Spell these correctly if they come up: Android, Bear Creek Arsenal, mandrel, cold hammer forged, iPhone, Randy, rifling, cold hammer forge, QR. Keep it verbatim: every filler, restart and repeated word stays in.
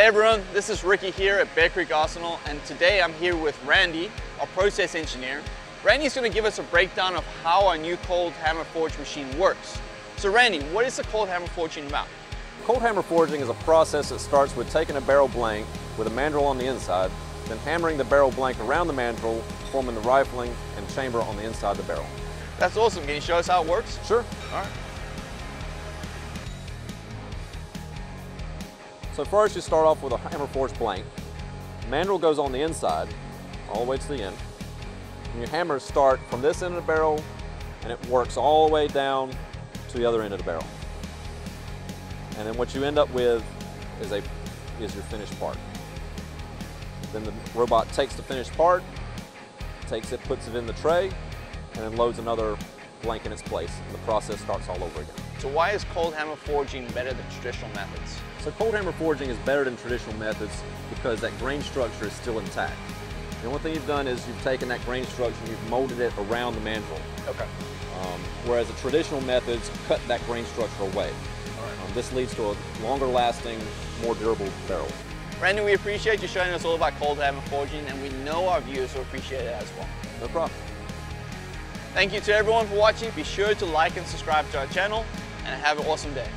Hey everyone, this is Ricky here at Bear Creek Arsenal, and today I'm here with Randy, our process engineer. Randy's going to give us a breakdown of how our new cold hammer forge machine works. So Randy, what is the cold hammer forging about? Cold hammer forging is a process that starts with taking a barrel blank with a mandrel on the inside, then hammering the barrel blank around the mandrel, forming the rifling and chamber on the inside of the barrel. That's awesome. Can you show us how it works? Sure. All right. So first you start off with a hammer forged blank. Mandrel goes on the inside, all the way to the end. And your hammers start from this end of the barrel, and it works all the way down to the other end of the barrel. And then what you end up with is, a, is your finished part. Then the robot takes the finished part, takes it, puts it in the tray, and then loads another blank in its place. And the process starts all over again. So why is cold hammer forging better than traditional methods? So cold hammer forging is better than traditional methods because that grain structure is still intact. The only thing you've done is you've taken that grain structure and you've molded it around the mandrel. Okay. Um, whereas the traditional methods cut that grain structure away. All right. Um, this leads to a longer lasting, more durable barrel. Randy, we appreciate you showing us all about cold hammer forging, and we know our viewers will appreciate it as well. No problem. Thank you to everyone for watching. Be sure to like and subscribe to our channel. And have an awesome day.